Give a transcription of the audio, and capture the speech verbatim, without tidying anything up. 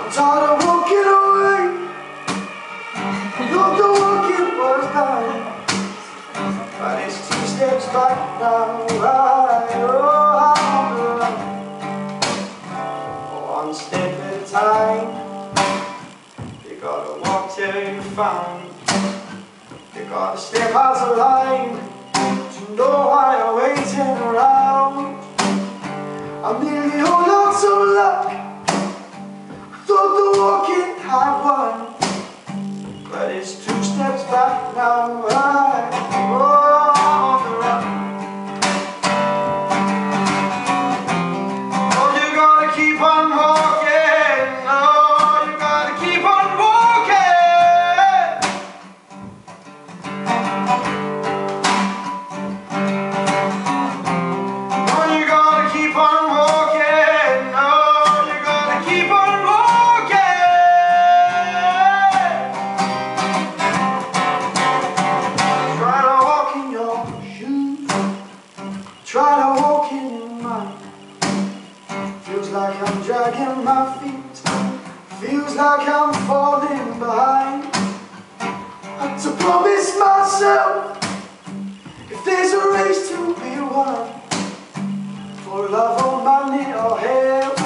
I'm tired of walking away. Look the walking was done, but it's two steps back now. Right, oh, I'm alone. One step at a time. You gotta walk till you're found. You gotta step out of line to know why you're waiting around. I'm nearly all out of luck. I won, but it's two steps back now. Right, oh, on the run. Oh, you gotta keep on walking. Oh, you gotta keep on walking. Oh, you gotta keep on walking. Try to walk in mine. Feels like I'm dragging my feet. Feels like I'm falling behind. Had to promise myself, if there's a race to be won, for love or money or hell,